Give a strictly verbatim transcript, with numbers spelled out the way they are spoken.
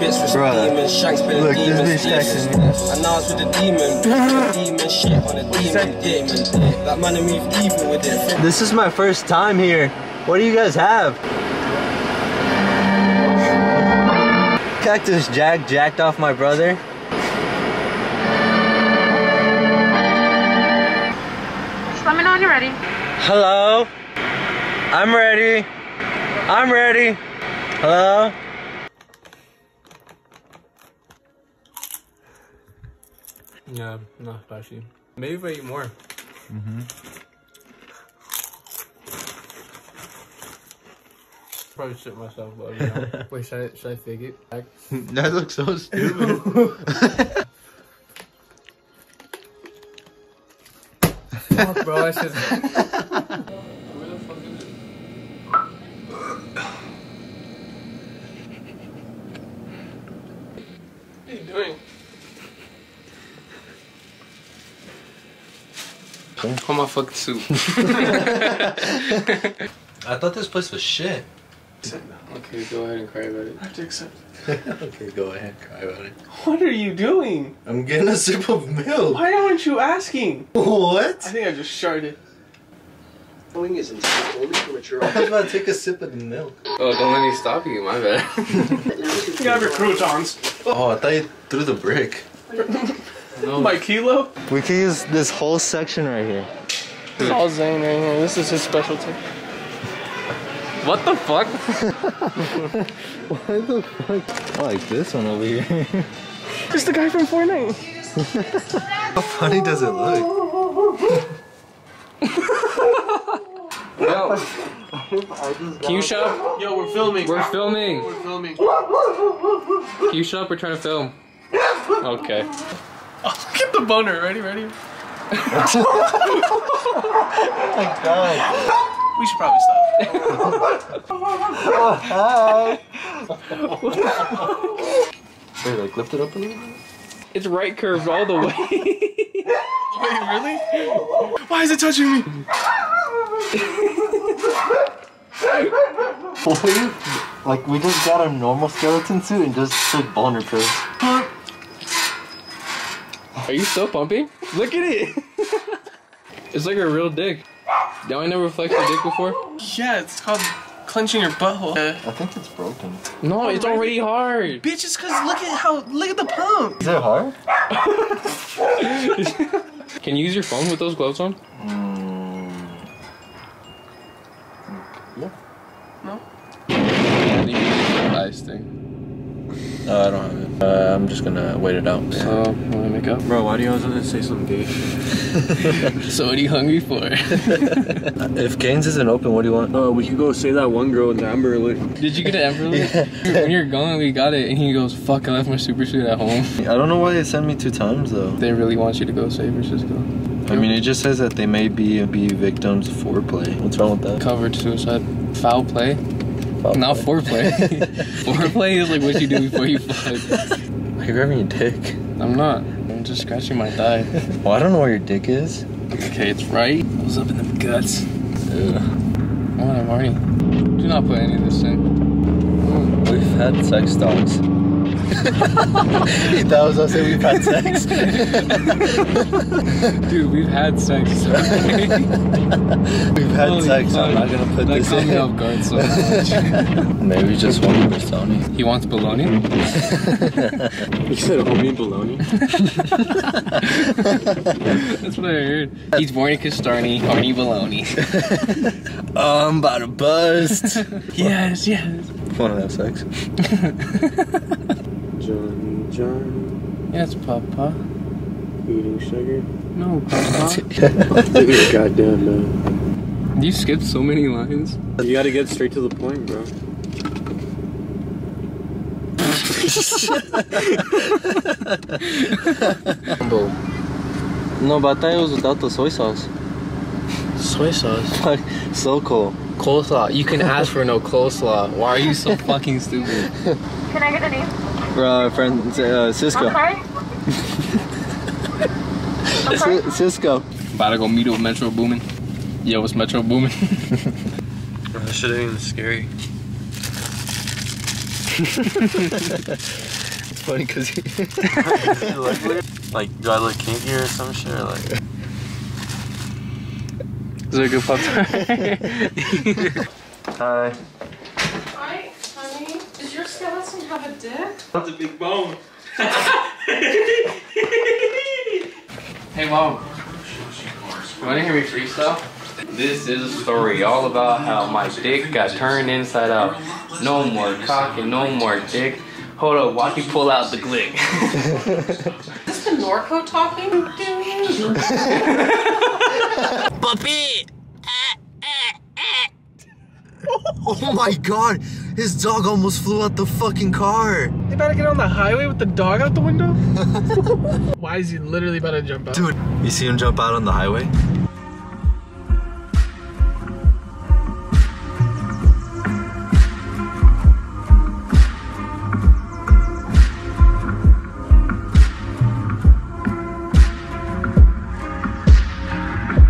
bits for some demons. Shanks been a demon. I know it's with a demon. Demon shit on a demon. Demon. That man move evil with it. This is my first time here. What do you guys have? Cactus Jack jacked off my brother. Just let me know when you're ready. Hello? I'm ready. I'm ready. Hello? Yeah, not spicy. Maybe if I eat more. Mm-hmm. Probably shit myself, but you know. Wait, should I, should I fake it? I... That looks so stupid. Fuck, bro, I should... Where the fuck is it? What are you doing? How my fuck soup. I thought this place was shit. Okay, go ahead and cry about it. I have to accept it. Okay, go ahead and cry about it. What are you doing? I'm getting a sip of milk. Why aren't you asking? What? I think I just sharded. Going is intense, only for mature. I was about to take a sip of the milk. Oh, don't let me stop you, my bad. You have your croutons. Oh, I thought you threw the brick. No. My kilo? We can use this whole section right here. It's all Zane right here. This is his specialty. What the fuck? Why the fuck? I like this one over here. It's the guy from Fortnite. How funny does it look? Yo, can you shut up? Yo, we're filming. We're filming. We're filming. Can you shut up? We're trying to film. Okay. Oh, get the boner. Ready, ready? Oh my god. We should probably stop. Oh, hi. Wait, like lift it up a little bit? It's right curved all the way. Wait, really? Why is it touching me? Like, we just got our normal skeleton suit and just took boner pills. Are you still pumping? Look at it! It's like a real dick. Y'all ain't never flexed a dick before? Yeah, it's called clenching your butthole. I think it's broken. No, it's already hard. Bitch, it's cause look at how, look at the pump. Is it hard? Can you use your phone with those gloves on? Mm. Yeah. No? I need to use the ice thing. Uh, I don't have it. Uh, I'm just gonna wait it out. Yeah. So, I'm gonna make up. Bro, why do you always want to say something gay? So what are you hungry for? If Canes isn't open, what do you want? No, uh, we can go say that one girl in the Amber Alert. Did you get an Amber Alert? Yeah. When you're gone, we got it, and he goes, fuck, I left my super suit at home. I don't know why they sent me two times, though. They really want you to go save your Cisco. I mean, it just says that they may be, be victims of foreplay. What's wrong with that? Covered suicide. Foul play. Foul Not foreplay. Foreplay is like what you do before you fuck. Are you grabbing your dick? I'm not. I'm just scratching my thigh. Well, I don't know where your dick is. Okay, it's right. I was up in the guts. Ugh. Come on, Marty. Do not put any of this in. We've had sex talks. That was us saying we've had sex. Dude, we've had sex. Okay? We've had Holy sex. So I'm not gonna put that this in. Off guard so much. Maybe just one bologna. He wants bologna. You said homie bologna. That's what I heard. He's born in Castani, horny bologna. Oh, I'm about to bust. Yes, yes. I want to have sex. John, John. Yes, Papa. Eating sugar? No, Papa. Look at your goddamn man. You skipped so many lines. You gotta get straight to the point, bro. No, but I thought it was without the soy sauce. Soy sauce? Like, so cool. Coleslaw. You can ask for no coleslaw. Why are you so fucking stupid? Can I get a name? Uh, friend, uh, Cisco. Okay. Okay. Cisco. About to go meet with Metro Boomin. Yo, what's Metro Boomin? That shit ain't even scary. It's funny because he... Like, do I look kinky or some shit? Or like... Is there a good pop time? Hi. Hi, honey. Does your skeleton have a dick? That's a big bone. Hey, Mom. You want to hear me freestyle? This is a story all about how my dick got turned inside out. No more cock and no more dick. Hold up, watch me pull out the glick. Is this the Norco talking? Puppy! Oh my god, his dog almost flew out the fucking car. They about to get on the highway with the dog out the window? Why is he literally about to jump out? Dude, you see him jump out on the highway?